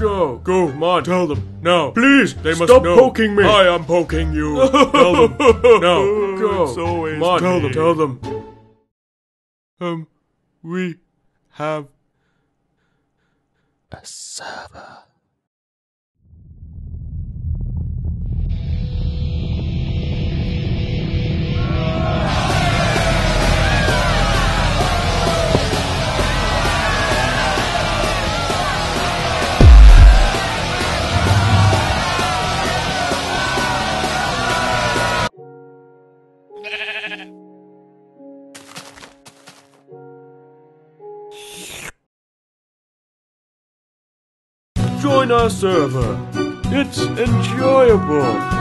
Go, go, man. Tell them. No. Please, they must know. Stop poking me. I am poking you. Tell them. No. Go, it's always man. Tell them. Tell them. We have a server. Join our server. It's enjoyable.